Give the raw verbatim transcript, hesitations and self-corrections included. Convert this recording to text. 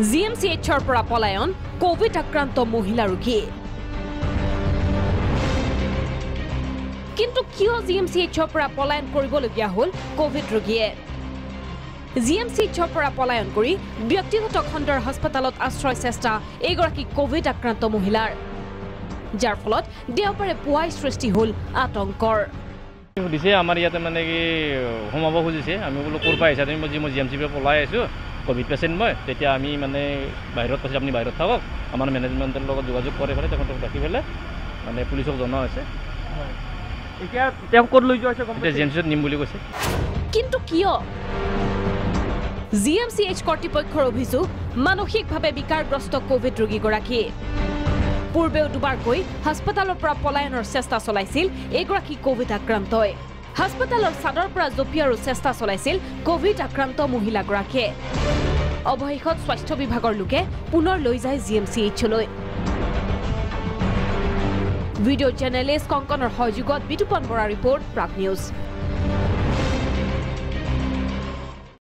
G M C H Chapra Palayan, COVID Akranto Mohila Rugi. Kintu Kyo G M C H Chapra Palayan Koribologia Hol, COVID Rugi. G M C H Chapra Palayan Kori, Byaktikoto Khondor Hospitalot Astroy Sesta, Egoraki COVID Akranto Mohilar. Jar Folot, Deopare Puai Srishti Hol, Atonkor. This is our yet many home of who is here. I'm going to go by G M C H COVID patient by the Tiami Mane by Rotosami by Rotavo, among management and local Juazu for the and the police of the noise. If you have Nimbulu Kintukio G M C H Cortipo Korobizu, Manohik Pabebikar Grosto COVID Rugi Goraki. Purbeo Dubarkoi, hospital of Prapolayan or Sesta Solaisil, Egraki COVID Akrantoi. Hospital of Sador Prazopia or Sesta Solaisil, COVID Akranto Mohila Grake. Obohikot Swastobi Bagorluke, Punor Loisa G M C H Choloi. Video journalist Konkon or Hojugot Bitupon Bora report, Prag News.